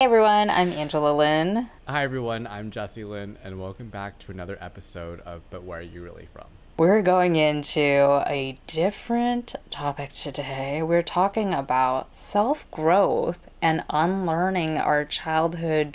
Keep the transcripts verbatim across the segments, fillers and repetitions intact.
Hey everyone, I'm Angela Lynn. Hi everyone, I'm Jesse Lynn, and welcome back to another episode of But Where Are You Really From? We're going into a different topic today. We're talking about self-growth and unlearning our childhood traumas.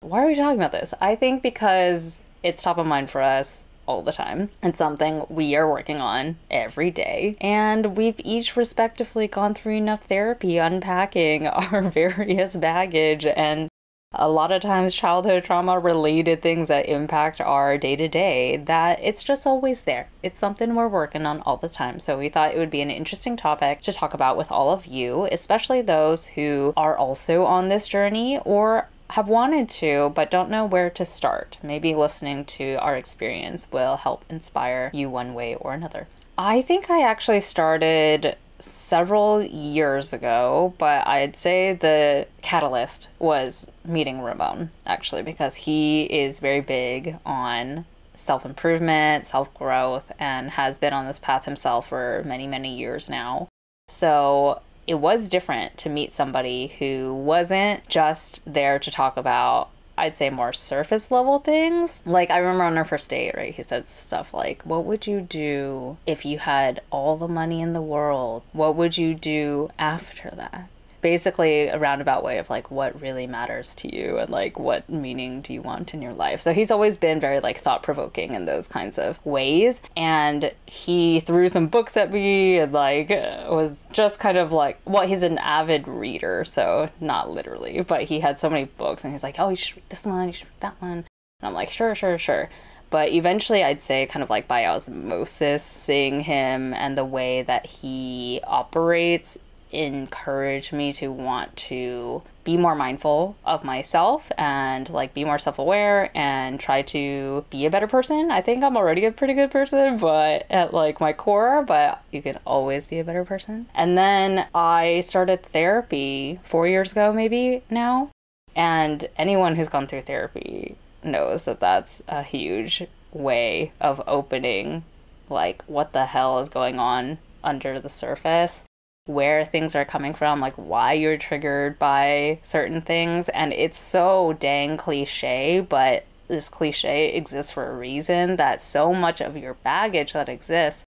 Why are we talking about this? I think because it's top of mind for us all the time. It's something we are working on every day, and we've each respectively gone through enough therapy unpacking our various baggage and a lot of times childhood trauma related things that impact our day-to-day that it's just always there. It's something we're working on all the time, so we thought it would be an interesting topic to talk about with all of you, especially those who are also on this journey or have wanted to but don't know where to start. Maybe listening to our experience will help inspire you one way or another. I think I actually started several years ago, but I'd say the catalyst was meeting Ramon, actually, because he is very big on self-improvement, self-growth, and has been on this path himself for many, many years now. So it was different to meet somebody who wasn't just there to talk about, I'd say, more surface level things. Like, I remember on our first date, right, he said stuff like, what would you do if you had all the money in the world? What would you do after that? Basically a roundabout way of like what really matters to you and like what meaning do you want in your life. So he's always been very like thought-provoking in those kinds of ways, and he threw some books at me and like was just kind of like, well, he's an avid reader, so not literally, but he had so many books and he's like, oh, you should read this one, you should read that one, and I'm like, sure, sure, sure. But eventually, I'd say, kind of like by osmosis, seeing him and the way that he operates encouraged me to want to be more mindful of myself and like be more self-aware and try to be a better person. I think I'm already a pretty good person, but at like my core, but you can always be a better person. And then I started therapy four years ago, maybe now. And anyone who's gone through therapy knows that that's a huge way of opening, like, what the hell is going on under the surface, where things are coming from, like why you're triggered by certain things. And it's so dang cliche, but this cliche exists for a reason, that so much of your baggage that exists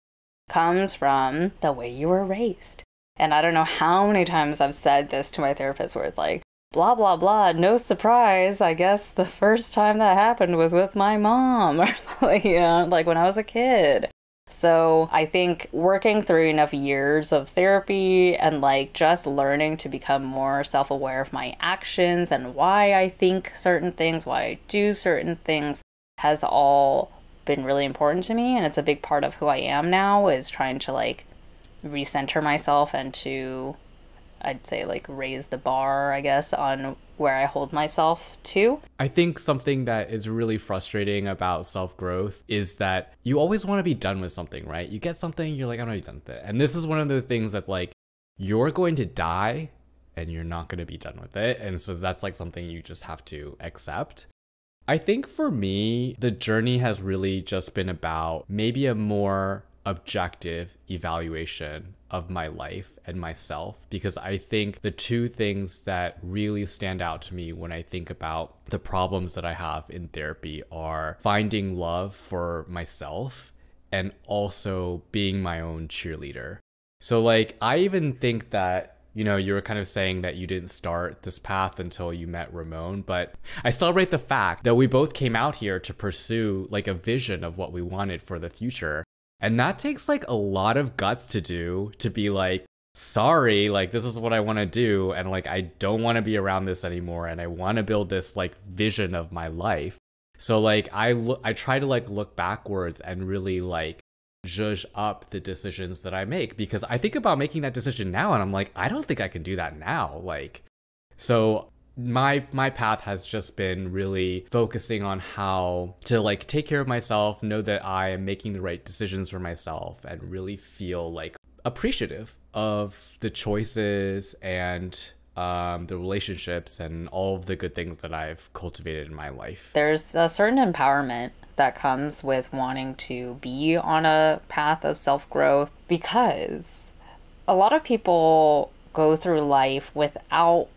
comes from the way you were raised. And I don't know how many times I've said this to my therapist where it's like, blah, blah, blah, no surprise. I guess the first time that happened was with my mom, or like, you know, like when I was a kid. So I think working through enough years of therapy and like just learning to become more self-aware of my actions and why I think certain things, why I do certain things, has all been really important to me. And it's a big part of who I am now, is trying to like recenter myself and to, I'd say, like raise the bar, I guess, on where I hold myself to. I think something that is really frustrating about self-growth is that you always want to be done with something, right? You get something, you're like, I'm not done with it. And this is one of those things that like, you're going to die and you're not going to be done with it. And so that's like something you just have to accept. I think for me, the journey has really just been about maybe a more objective evaluation of my life and myself, because I think the two things that really stand out to me when I think about the problems that I have in therapy are finding love for myself and also being my own cheerleader. So like, I even think that, you know, you were kind of saying that you didn't start this path until you met Ramon, but I celebrate the fact that we both came out here to pursue like a vision of what we wanted for the future. And that takes like a lot of guts to do, to be like, sorry, like this is what I want to do. And like, I don't want to be around this anymore. And I want to build this like vision of my life. So like, I, I try to like look backwards and really like judge up the decisions that I make, because I think about making that decision now and I'm like, I don't think I can do that now. Like, so my my path has just been really focusing on how to like take care of myself, know that I am making the right decisions for myself, and really feel like appreciative of the choices and um, the relationships and all of the good things that I've cultivated in my life. There's a certain empowerment that comes with wanting to be on a path of self-growth, because a lot of people go through life without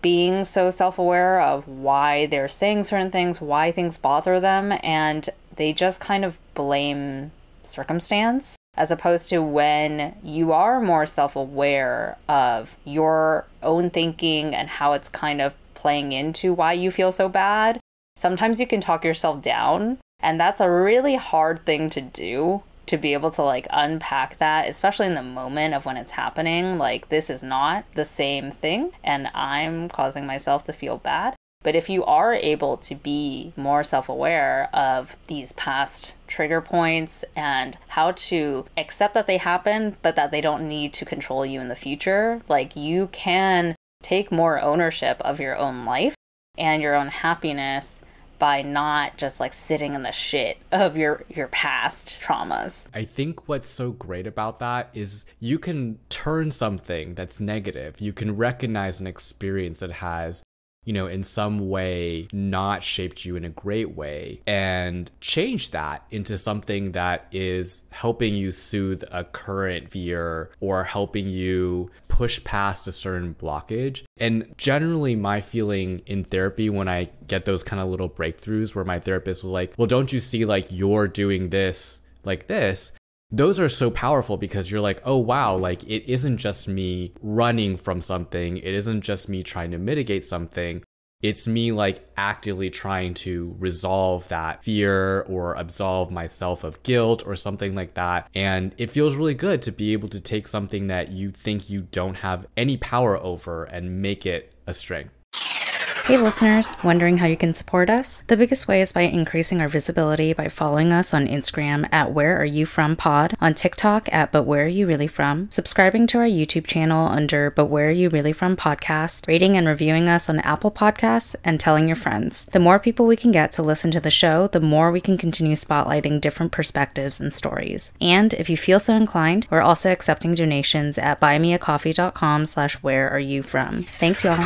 being so self-aware of why they're saying certain things, why things bother them, and they just kind of blame circumstance, as opposed to when you are more self-aware of your own thinking and how it's kind of playing into why you feel so bad. Sometimes you can talk yourself down, and that's a really hard thing to do, to be able to like unpack that, especially in the moment of when it's happening. Like, this is not the same thing and I'm causing myself to feel bad. But if you are able to be more self-aware of these past trigger points and how to accept that they happen, but that they don't need to control you in the future, like, you can take more ownership of your own life and your own happiness by not just like sitting in the shit of your, your past traumas. I think what's so great about that is you can turn something that's negative. You can recognize an experience that has, you know, in some way not shaped you in a great way, and change that into something that is helping you soothe a current fear or helping you push past a certain blockage. And generally my feeling in therapy when I get those kind of little breakthroughs where my therapist was like, well, don't you see, like, you're doing this like this? Those are so powerful because you're like, oh, wow, like, it isn't just me running from something. It isn't just me trying to mitigate something. It's me like actively trying to resolve that fear or absolve myself of guilt or something like that. And it feels really good to be able to take something that you think you don't have any power over and make it a strength. Hey listeners, wondering how you can support us? The biggest way is by increasing our visibility by following us on Instagram at Where Are You From Pod, on TikTok at But Where Are You Really From, subscribing to our YouTube channel under But Where Are You Really From Podcast, rating and reviewing us on Apple Podcasts, and telling your friends. The more people we can get to listen to the show, the more we can continue spotlighting different perspectives and stories. And if you feel so inclined, we're also accepting donations at buymeacoffee.com slash where are you from. Thanks y'all.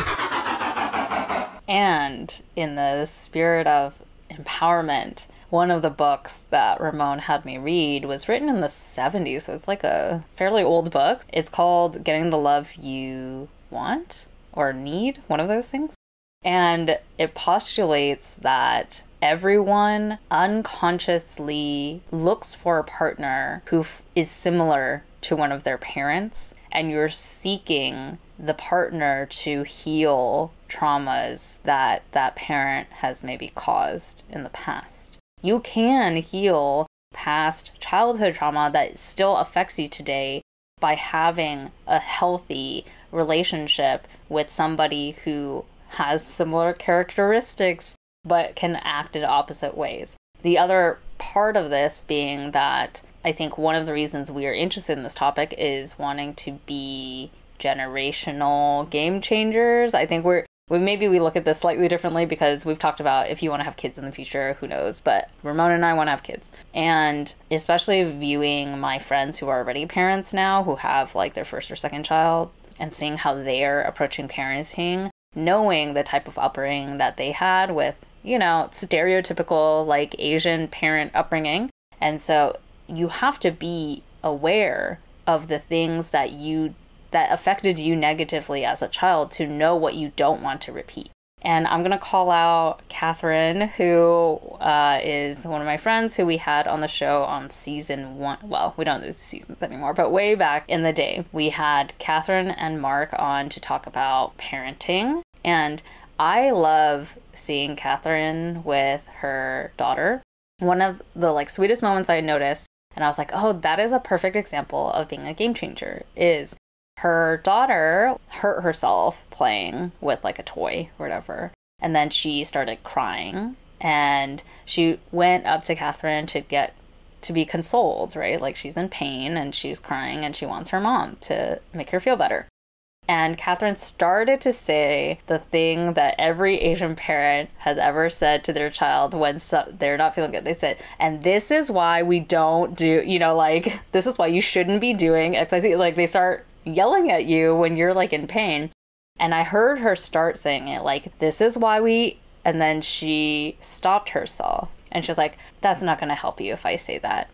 And in the spirit of empowerment, one of the books that Ramon had me read was written in the seventies, so it's like a fairly old book. It's called Getting the Love You Want or Need, one of those things. And it postulates that everyone unconsciously looks for a partner who f- is similar to one of their parents, and you're seeking the partner to heal traumas that that parent has maybe caused in the past. You can heal past childhood trauma that still affects you today by having a healthy relationship with somebody who has similar characteristics but can act in opposite ways. The other part of this being that I think one of the reasons we are interested in this topic is wanting to be generational game changers. I think we're we maybe we look at this slightly differently because we've talked about if you want to have kids in the future, who knows, but Ramon and I want to have kids. And especially viewing my friends who are already parents now, who have like their first or second child, and seeing how they're approaching parenting, knowing the type of upbringing that they had with, you know, stereotypical like Asian parent upbringing. And so you have to be aware of the things that you that affected you negatively as a child to know what you don't want to repeat. And I'm going to call out Catherine, who uh, is one of my friends who we had on the show on season one. Well, we don't do seasons anymore, but way back in the day, we had Catherine and Mark on to talk about parenting. And I love seeing Catherine with her daughter. One of the like sweetest moments I noticed, and I was like, oh, that is a perfect example of being a game changer, is her daughter hurt herself playing with like a toy or whatever. And then she started crying and she went up to Catherine to get to be consoled, right? Like, she's in pain and she's crying and she wants her mom to make her feel better. And Catherine started to say the thing that every Asian parent has ever said to their child when so they're not feeling good. They said, and this is why we don't do, you know, like, this is why you shouldn't be doing X Y Z. Like, they start yelling at you when you're like in pain. And I heard her start saying it like, this is why we, and then she stopped herself and she's like, that's not going to help you if I say that.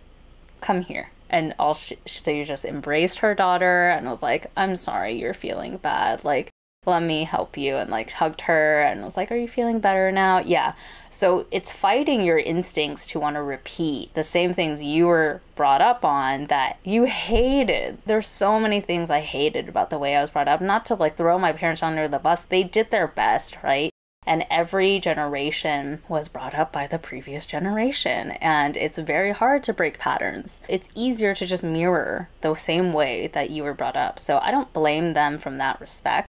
Come here. And all she, she just embraced her daughter and was like, I'm sorry, you're feeling bad. Like, let me help you. And like hugged her and was like, are you feeling better now? Yeah. So it's fighting your instincts to want to repeat the same things you were brought up on that you hated. There's so many things I hated about the way I was brought up. Not to like throw my parents under the bus. They did their best, right? And every generation was brought up by the previous generation. And it's very hard to break patterns. It's easier to just mirror the same way that you were brought up. So I don't blame them from that respect.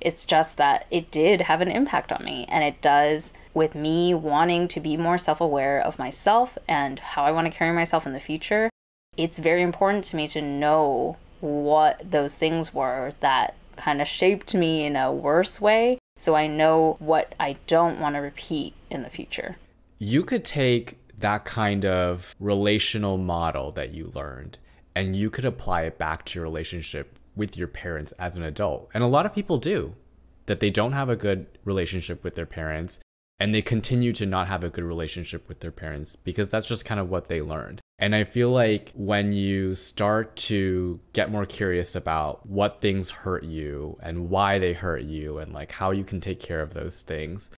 It's just that it did have an impact on me. And it does with me wanting to be more self-aware of myself and how I want to carry myself in the future. It's very important to me to know what those things were that kind of shaped me in a worse way, so I know what I don't want to repeat in the future. You could take that kind of relational model that you learned and you could apply it back to your relationship with your parents as an adult. And a lot of people do, that they don't have a good relationship with their parents and they continue to not have a good relationship with their parents because that's just kind of what they learned. And I feel like when you start to get more curious about what things hurt you and why they hurt you and like how you can take care of those things,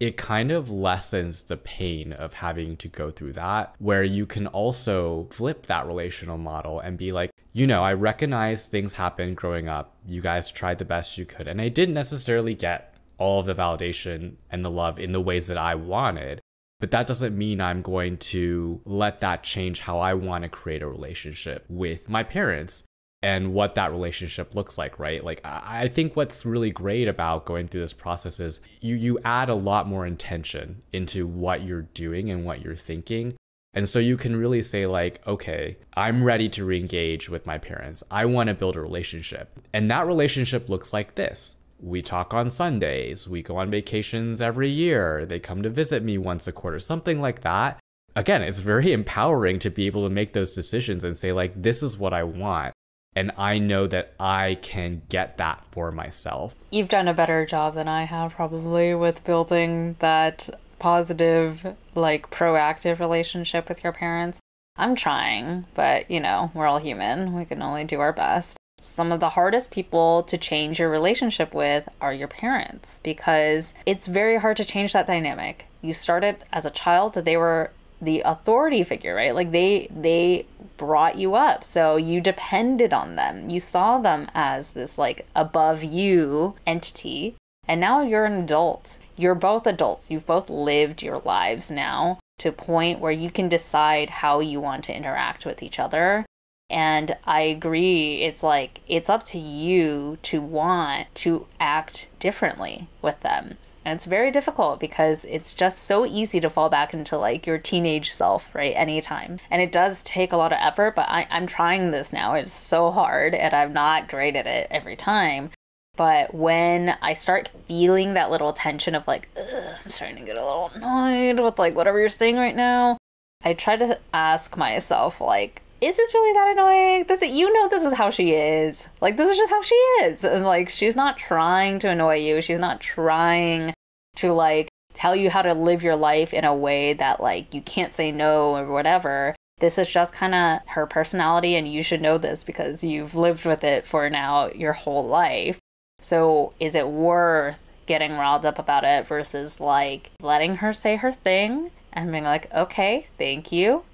it kind of lessens the pain of having to go through that, where you can also flip that relational model and be like, you know, I recognize things happened growing up. You guys tried the best you could. And I didn't necessarily get all of the validation and the love in the ways that I wanted. But that doesn't mean I'm going to let that change how I want to create a relationship with my parents and what that relationship looks like, right? Like, I think what's really great about going through this process is you, you add a lot more intention into what you're doing and what you're thinking. And so you can really say like, okay, I'm ready to re-engage with my parents. I want to build a relationship. And that relationship looks like this. We talk on Sundays, we go on vacations every year, they come to visit me once a quarter, something like that. Again, it's very empowering to be able to make those decisions and say like, this is what I want. And I know that I can get that for myself. You've done a better job than I have probably with building that positive, like proactive relationship with your parents. I'm trying, but you know, we're all human. We can only do our best. Some of the hardest people to change your relationship with are your parents, because it's very hard to change that dynamic. You started as a child that they were the authority figure, right? Like they they brought you up, so you depended on them. You saw them as this like above you entity, and now you're an adult. You're both adults. You've both lived your lives now to a point where you can decide how you want to interact with each other. And I agree, it's like, it's up to you to want to act differently with them. And it's very difficult because it's just so easy to fall back into like your teenage self, right? Anytime. And it does take a lot of effort, but I, I'm trying this now. It's so hard and I'm not great at it every time. But when I start feeling that little tension of like, ugh, I'm starting to get a little annoyed with like whatever you're saying right now, I try to ask myself like, is this really that annoying? This is, you know, this is how she is. Like, this is just how she is. And like, she's not trying to annoy you. She's not trying to like tell you how to live your life in a way that like you can't say no or whatever. This is just kind of her personality, and you should know this because you've lived with it for now your whole life. So is it worth getting riled up about it versus like letting her say her thing and being like, okay, thank you.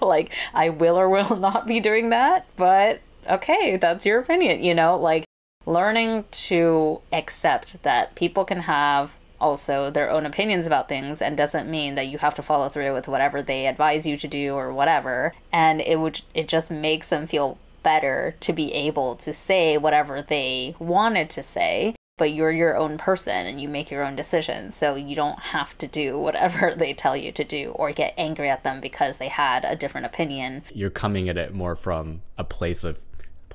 Like, I will or will not be doing that, but okay, that's your opinion, you know, like learning to accept that people can have also their own opinions about things, and doesn't mean that you have to follow through with whatever they advise you to do or whatever. And it would, it just makes them feel better to be able to say whatever they wanted to say, but you're your own person and you make your own decisions. So you don't have to do whatever they tell you to do or get angry at them because they had a different opinion. You're coming at it more from a place of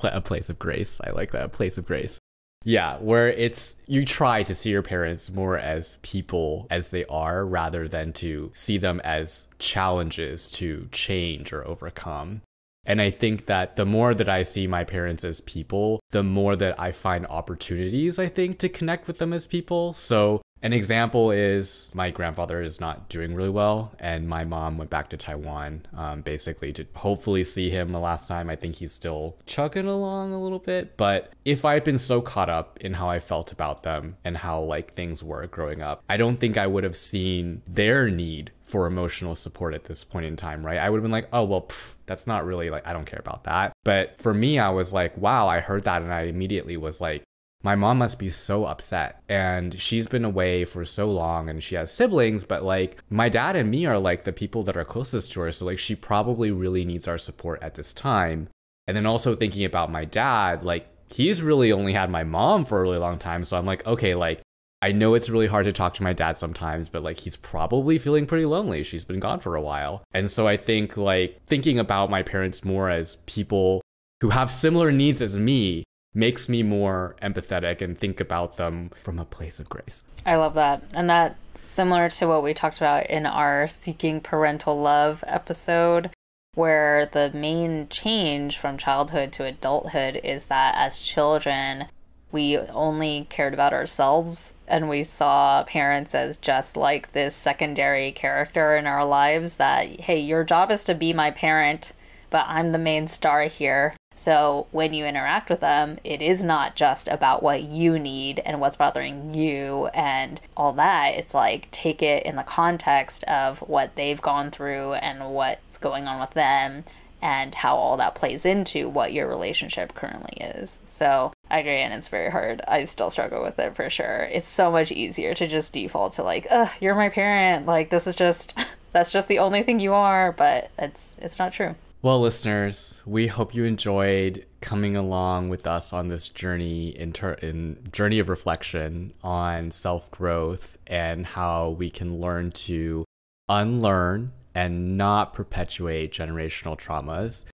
a place of grace. I like that, a place of grace. Yeah, where it's, you try to see your parents more as people as they are rather than to see them as challenges to change or overcome. And I think that the more that I see my parents as people, the more that I find opportunities, I think, to connect with them as people. So An example is my grandfather is not doing really well, and my mom went back to Taiwan um, basically to hopefully see him the last time. I think he's still chugging along a little bit, but if I'd been so caught up in how I felt about them and how like things were growing up, I don't think I would have seen their need for emotional support at this point in time, right? I would have been like, oh, well, pff, that's not really like, I don't care about that. But for me, I was like, wow, I heard that and I immediately was like, my mom must be so upset, and she's been away for so long and she has siblings, but like my dad and me are like the people that are closest to her. So like she probably really needs our support at this time. And then also thinking about my dad, like he's really only had my mom for a really long time. So I'm like, okay, like I know it's really hard to talk to my dad sometimes, but like he's probably feeling pretty lonely. She's been gone for a while. And so I think like thinking about my parents more as people who have similar needs as me makes me more empathetic and think about them from a place of grace. I love that. And that's similar to what we talked about in our Seeking Parental Love episode, where the main change from childhood to adulthood is that as children, we only cared about ourselves and we saw parents as just like this secondary character in our lives that, hey, your job is to be my parent, but I'm the main star here. So when you interact with them, it is not just about what you need and what's bothering you and all that. It's like, take it in the context of what they've gone through and what's going on with them and how all that plays into what your relationship currently is. So I agree, and it's very hard. I still struggle with it for sure. It's so much easier to just default to like, ugh, you're my parent. Like, this is just, that's just the only thing you are, but it's, it's not true. Well, listeners, we hope you enjoyed coming along with us on this journey in, ter in journey of reflection on self-growth and how we can learn to unlearn and not perpetuate generational traumas.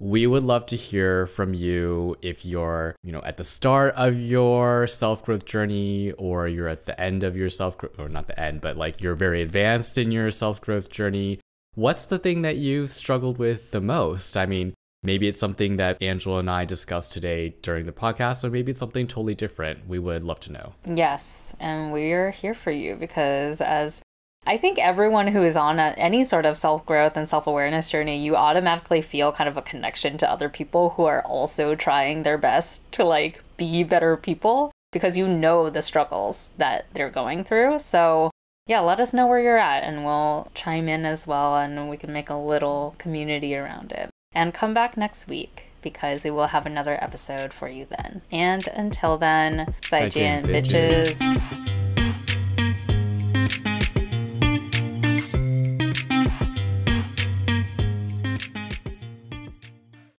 We would love to hear from you if you're, you know, at the start of your self-growth journey, or you're at the end of your self-growth, or not the end, but like you're very advanced in your self-growth journey. What's the thing that you struggled with the most? I mean, maybe it's something that Angela and I discussed today during the podcast, or maybe it's something totally different. We would love to know. Yes, and we're here for you, because as I think everyone who is on a, any sort of self-growth and self-awareness journey, you automatically feel kind of a connection to other people who are also trying their best to like be better people, because you know the struggles that they're going through. So yeah, let us know where you're at and we'll chime in as well, and we can make a little community around it. And come back next week, because we will have another episode for you then. And until then, Zaijian bitches.